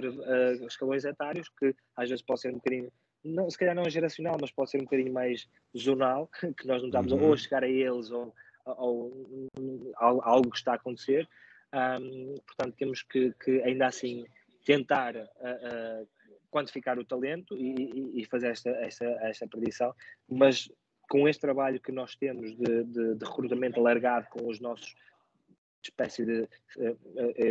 escalões etários que às vezes pode ser um bocadinho, não, se calhar não é geracional, mas pode ser um bocadinho mais zonal, que nós não estamos a chegar a eles ou algo que está a acontecer. Portanto, temos que ainda assim tentar quantificar o talento e fazer esta predição, mas com este trabalho que nós temos de recrutamento alargado com os nossos espécie de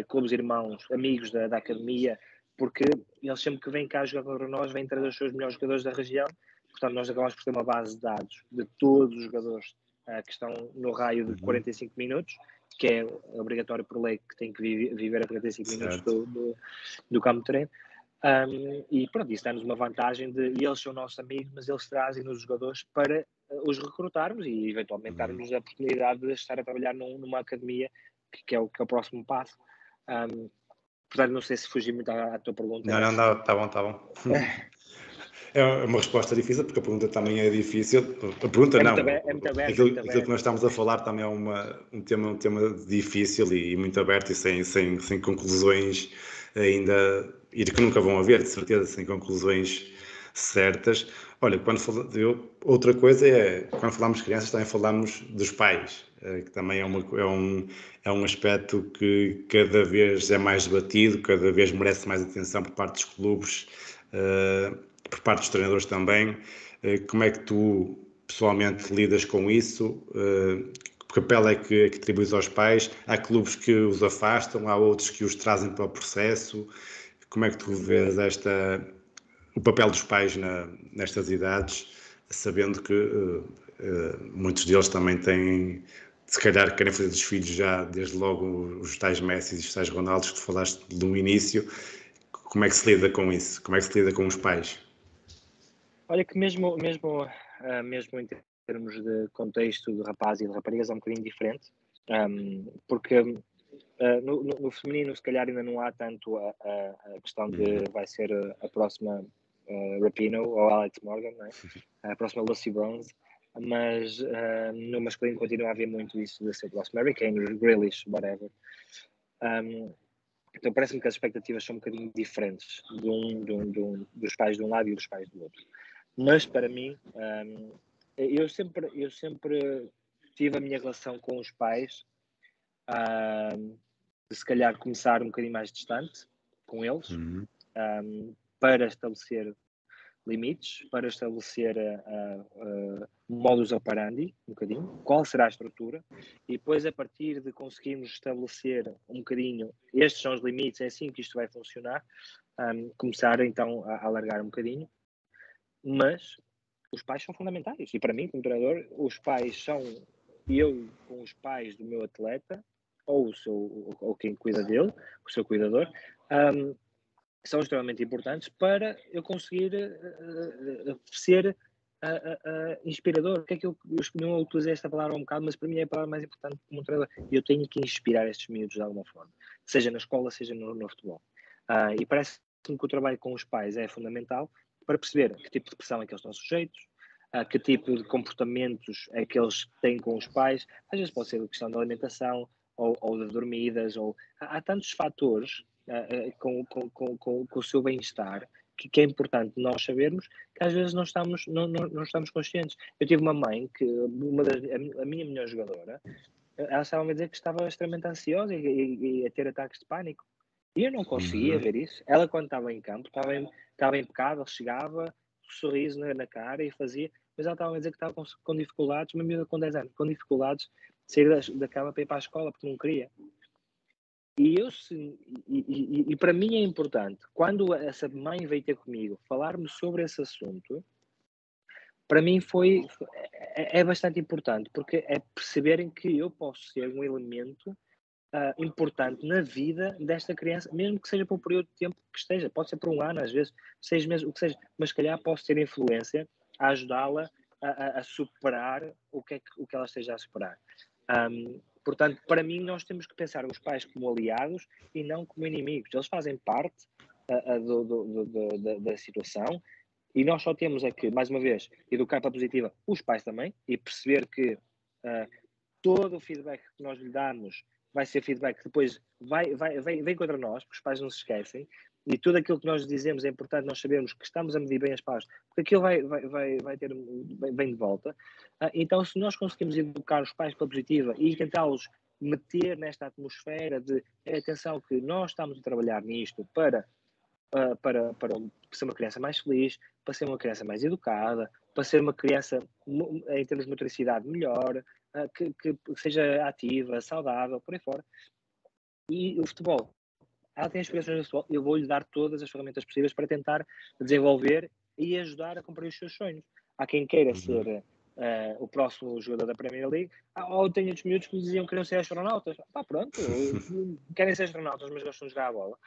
clubes irmãos, amigos da academia, porque eles sempre que vêm cá jogar contra nós, vêm trazer os seus melhores jogadores da região. Portanto, nós acabamos por ter uma base de dados de todos os jogadores que estão no raio de 45 minutos, que é obrigatório por lei, que tem que viver a 45 minutos do campo de treino. E pronto, isso dá-nos uma vantagem de eles são nossos amigos, mas eles trazem-nos os jogadores para os recrutarmos e eventualmente darmos a oportunidade de estar a trabalhar numa academia, que é o próximo passo. Portanto, não sei se fugi muito à tua pergunta. Não, está bom. É uma resposta difícil, porque a pergunta também é difícil. A pergunta não. Aquilo que nós estamos a falar também é um tema difícil e muito aberto e sem conclusões ainda, e que nunca vão haver, de certeza, sem conclusões certas. Olha, outra coisa é, quando falamos de crianças, também falamos dos pais, que também é um aspecto que cada vez é mais debatido, cada vez merece mais atenção por parte dos clubes, por parte dos treinadores também. Como é que tu, pessoalmente, lidas com isso? Que papel é que atribuis aos pais? Há clubes que os afastam, há outros que os trazem para o processo. Como é que tu vês o papel dos pais nestas idades, sabendo que muitos deles também têm, se calhar, querem fazer dos filhos já, desde logo, os tais Messi e os tais Ronaldos que tu falaste no início? Como é que se lida com isso? Como é que se lida com os pais? Olha, que mesmo em termos de contexto de rapaz e de raparigas é um bocadinho diferente, porque no feminino, se calhar, ainda não há tanto a questão de vai ser a próxima Rapinoe ou Alex Morgan, não é? A próxima Lucy Bronze, mas no masculino continua a haver muito isso de ser o próximo Harry Kane, Grealish, whatever. Então parece-me que as expectativas são um bocadinho diferentes dos pais de um lado e dos pais do outro. Mas para mim, eu sempre tive a minha relação com os pais de se calhar começar um bocadinho mais distante com eles, para estabelecer limites, para estabelecer modus operandi, um bocadinho, qual será a estrutura, e depois a partir de conseguirmos estabelecer um bocadinho, estes são os limites, é assim que isto vai funcionar, começar então a alargar um bocadinho. Mas os pais são fundamentais, e para mim, como treinador, os pais são eu com os pais do meu atleta, ou quem cuida dele, o seu cuidador, que são extremamente importantes para eu conseguir ser inspirador. O que é que eu utilizei esta palavra um bocado, mas para mim é a palavra mais importante como treinador. Eu tenho que inspirar estes miúdos de alguma forma, seja na escola, seja no futebol. E parece-me que o trabalho com os pais é fundamental para perceber que tipo de pressão é que eles estão sujeitos, que tipo de comportamentos é que eles têm com os pais. Às vezes pode ser a questão da alimentação, ou das dormidas, ou há tantos fatores com o seu bem-estar que é importante nós sabermos, que às vezes não estamos conscientes. Eu tive uma mãe, que a minha melhor jogadora, ela estava-me a dizer que estava extremamente ansiosa e a ter ataques de pânico. E eu não conseguia ver isso. Ela, quando estava em campo, estava impecável, chegava, um sorriso na cara e fazia, mas ela estava a dizer que estava com dificuldades, uma miúda com 10 anos, com dificuldades de sair da cama para ir para a escola, porque não queria. E para mim é importante, quando essa mãe veio ter comigo falar-me sobre esse assunto, para mim é bastante importante, porque é perceberem que eu posso ser um elemento importante na vida desta criança, mesmo que seja por um período de tempo que esteja, pode ser por um ano, às vezes 6 meses, o que seja, mas se calhar posso ter influência a ajudá-la a superar o que ela esteja a superar. Portanto, para mim, nós temos que pensar os pais como aliados e não como inimigos. Eles fazem parte da situação e nós só temos é que, mais uma vez, educar para a positiva os pais também e perceber que todo o feedback que nós lhe damos vai ser feedback que depois vem contra nós, porque os pais não se esquecem, e tudo aquilo que nós dizemos é importante nós sabermos que estamos a medir bem as palavras, porque aquilo vai ter bem de volta. Então, se nós conseguimos educar os pais pela positiva e tentá-los meter nesta atmosfera de atenção que nós estamos a trabalhar nisto para ser uma criança mais feliz, para ser uma criança mais educada, para ser uma criança em termos de motricidade melhor, que seja ativa, saudável, por aí fora. E o futebol, ela tem experiências no futebol, eu vou-lhe dar todas as ferramentas possíveis para tentar desenvolver e ajudar a cumprir os seus sonhos. Há quem queira ser o próximo jogador da Premier League, ou tenho outros miúdos que lhe diziam que queriam ser astronautas. Pronto, querem ser astronautas, mas gostam de jogar a bola.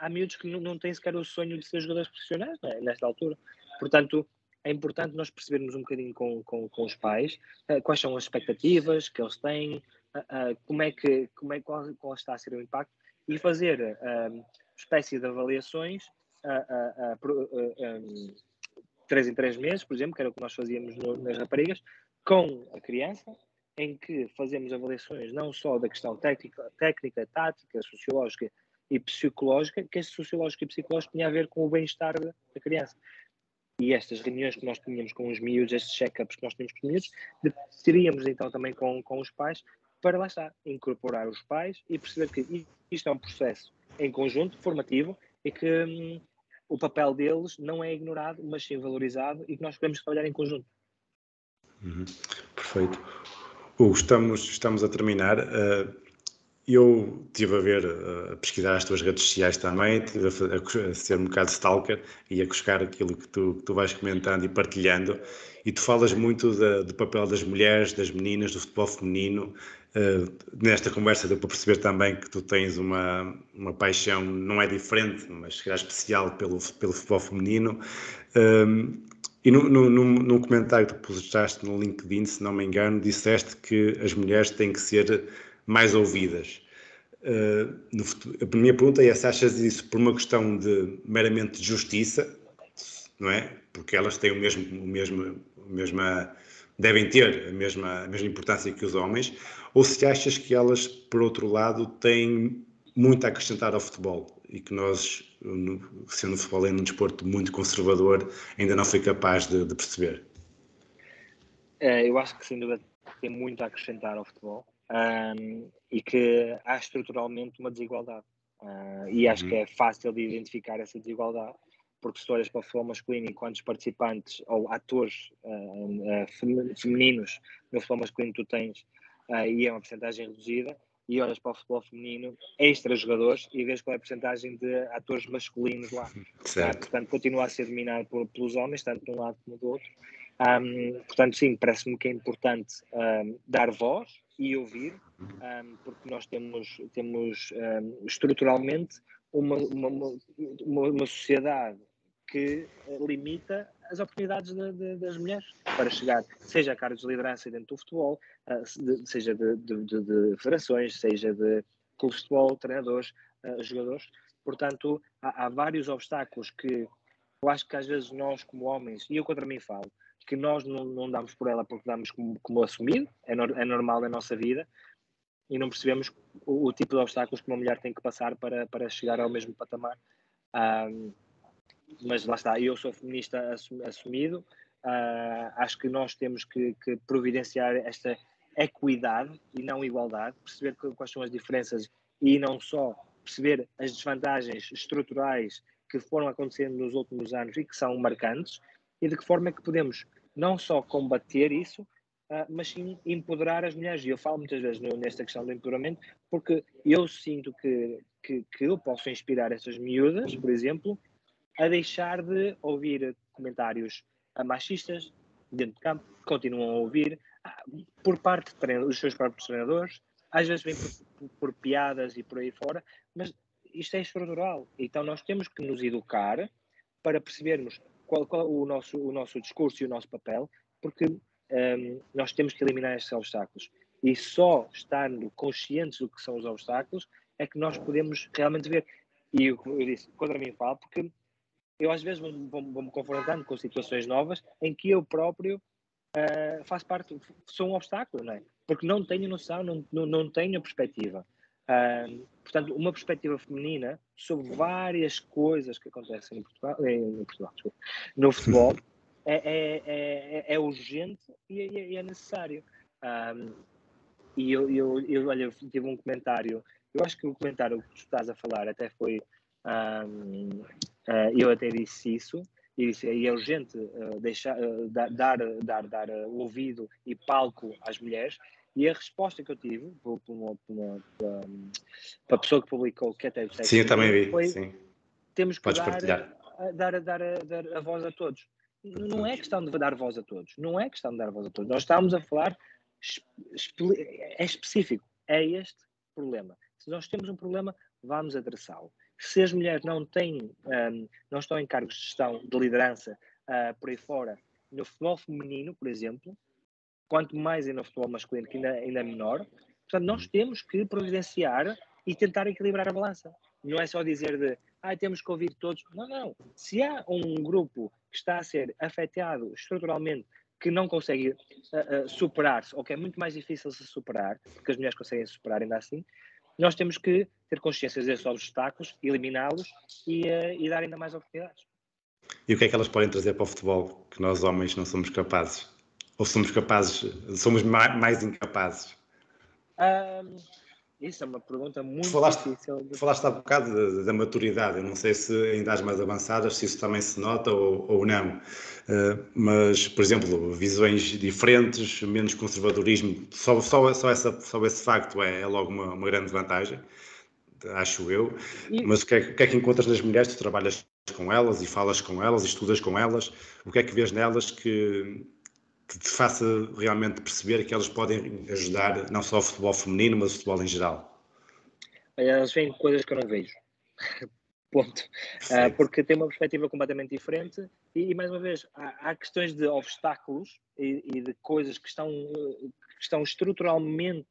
Há miúdos que não têm sequer o sonho de ser jogadores profissionais, né, nesta altura. Portanto, é importante nós percebermos um bocadinho com os pais quais são as expectativas que eles têm, qual está a ser o impacto, e fazer espécie de avaliações 3 em 3 meses, por exemplo, que era o que nós fazíamos nas raparigas, com a criança, em que fazemos avaliações não só da questão técnica, tática, sociológica e psicológica, que esse sociológico e psicológico tinha a ver com o bem-estar da criança. E estas reuniões que nós tínhamos com os miúdos, estes check-ups que nós tínhamos com os miúdos, teríamos então também com os pais, para lá estar, incorporar os pais e perceber que isto é um processo em conjunto, formativo, e que o papel deles não é ignorado, mas sim valorizado, e que nós podemos trabalhar em conjunto. Perfeito. Hugo, estamos a terminar. Eu estive a pesquisar as tuas redes sociais também, estive a ser um bocado stalker e a buscar aquilo que tu vais comentando e partilhando, e tu falas muito do papel das mulheres, das meninas, do futebol feminino. Nesta conversa deu para perceber também que tu tens uma paixão, não é diferente, mas será especial pelo futebol feminino. E num comentário que tu postaste no LinkedIn, se não me engano, disseste que as mulheres têm que ser mais ouvidas. A minha pergunta é se achas isso por uma questão de meramente justiça, não é? Porque elas têm devem ter a mesma importância que os homens, ou se achas que elas, por outro lado, têm muito a acrescentar ao futebol e que nós, sendo o futebol um desporto muito conservador, ainda não foi capaz de perceber? Eu acho que, sem dúvida, tem muito a acrescentar ao futebol. E que há estruturalmente uma desigualdade, e acho que é fácil de identificar essa desigualdade, porque se tu olhas para o futebol masculino e quantos participantes ou atores femininos no futebol masculino tu tens, e é uma percentagem reduzida, e olhas para o futebol feminino extra jogadores e vês qual é a percentagem de atores masculinos lá, portanto continua a ser dominado pelos homens, tanto de um lado como do outro. Portanto, sim, parece-me que é importante dar voz e ouvir, porque nós temos estruturalmente uma sociedade que limita as oportunidades das mulheres para chegar, seja a cargos de liderança dentro do futebol, seja de federações, seja de clubes de futebol, treinadores, jogadores. Portanto, há vários obstáculos que eu acho que às vezes nós, como homens, e eu contra mim falo, que nós não damos por ela porque damos como assumido, é normal na nossa vida, e não percebemos o tipo de obstáculos que uma mulher tem que passar para chegar ao mesmo patamar. Mas lá está, eu sou feminista assumido, acho que nós temos que providenciar esta equidade e não igualdade, perceber quais são as diferenças e não só perceber as desvantagens estruturais que foram acontecendo nos últimos anos e que são marcantes, e de que forma é que podemos não só combater isso, mas sim empoderar as mulheres. E eu falo muitas vezes nesta questão do empoderamento, porque eu sinto que eu posso inspirar essas miúdas, por exemplo, a deixar de ouvir comentários machistas dentro de campo, continuam a ouvir por parte dos seus próprios treinadores, às vezes vem por piadas e por aí fora, mas isto é estrutural. Então nós temos que nos educar para percebermos qual é o nosso discurso e o nosso papel, porque nós temos que eliminar esses obstáculos. E só estando conscientes do que são os obstáculos é que nós podemos realmente ver. E eu disse, contra mim falo, porque eu às vezes vou-me confrontando com situações novas em que eu próprio faço parte, sou um obstáculo, não é? Porque não tenho noção, não tenho a perspectiva. Portanto, uma perspectiva feminina sobre várias coisas que acontecem no futebol é urgente e é necessário. E olha, eu tive um comentário, eu acho que o comentário que tu estás a falar até foi, eu até disse isso, e disse, é urgente deixar, dar ouvido e palco às mulheres. E a resposta que eu tive para a pessoa que publicou, que até sim, eu também vi, foi, sim. Temos que dar a voz a todos. Não é questão de dar voz a todos. Não é questão de dar voz a todos. Nós estamos a falar, é específico, é este problema. Se nós temos um problema, vamos adressá-lo. Se as mulheres não têm, não estão em cargos de gestão, de liderança, por aí fora, no futebol feminino, por exemplo, quanto mais no futebol masculino, que ainda é menor. Portanto, nós temos que providenciar e tentar equilibrar a balança. Não é só dizer de, temos que ouvir todos. Não. Se há um grupo que está a ser afetado estruturalmente, que não consegue superar-se, ou que é muito mais difícil se superar, porque as mulheres conseguem superar ainda assim, nós temos que ter consciência desses obstáculos, eliminá-los e dar ainda mais oportunidades. E o que é que elas podem trazer para o futebol que nós homens não somos capazes? Ou somos mais incapazes? Isso é uma pergunta muito difícil. Falaste há bocado da maturidade. Eu não sei se ainda as mais avançadas, se isso também se nota ou não. Mas, por exemplo, visões diferentes, menos conservadorismo, só esse facto é logo uma grande vantagem, acho eu. Mas o que é que encontras nas mulheres? Tu trabalhas com elas e falas com elas e estudas com elas. O que é que vês nelas que te faça realmente perceber que elas podem ajudar não só o futebol feminino, mas o futebol em geral? Elas veem coisas que eu não vejo. Ponto. Porque têm uma perspectiva completamente diferente e mais uma vez, há questões de obstáculos e de coisas que estão estruturalmente,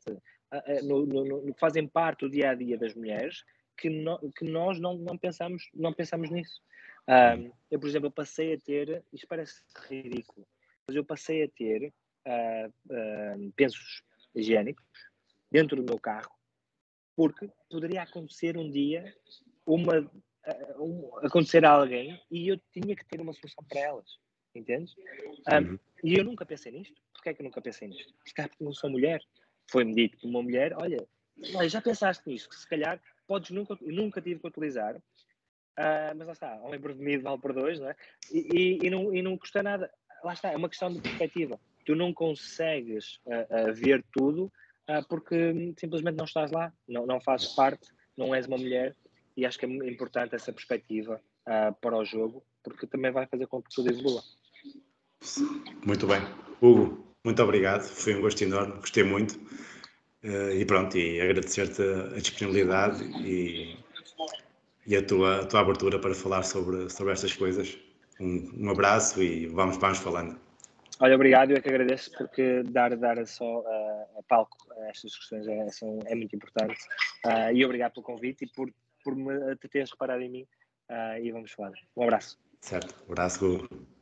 que fazem parte do dia-a-dia das mulheres, que nós não pensamos nisso. Eu, por exemplo, passei a ter, isto parece ridículo, mas eu passei a ter pensos higiênicos dentro do meu carro, porque poderia acontecer um dia acontecer a alguém e eu tinha que ter uma solução para elas, entendes? E eu nunca pensei nisto. Porquê é que eu nunca pensei nisto? Porque não sou mulher. Foi-me dito por uma mulher, olha, já pensaste nisto, que se calhar podes nunca tive que utilizar, mas lá está, homem prevenido vale por dois, não é? E não custa nada. Lá está, é uma questão de perspectiva. Tu não consegues ver tudo porque simplesmente não estás lá, não fazes parte, não és uma mulher, e acho que é importante essa perspectiva para o jogo, porque também vai fazer com que tudo evolua. Muito bem. Hugo, muito obrigado. Foi um gosto enorme, gostei muito. E pronto, e agradecer-te a disponibilidade e a tua abertura para falar sobre estas coisas. Um abraço e vamos falando. Olha, obrigado, eu é que agradeço, porque dar só a palco a estas questões é muito importante. E obrigado pelo convite e por me teres reparado em mim, e vamos falando. Um abraço. Certo, um abraço.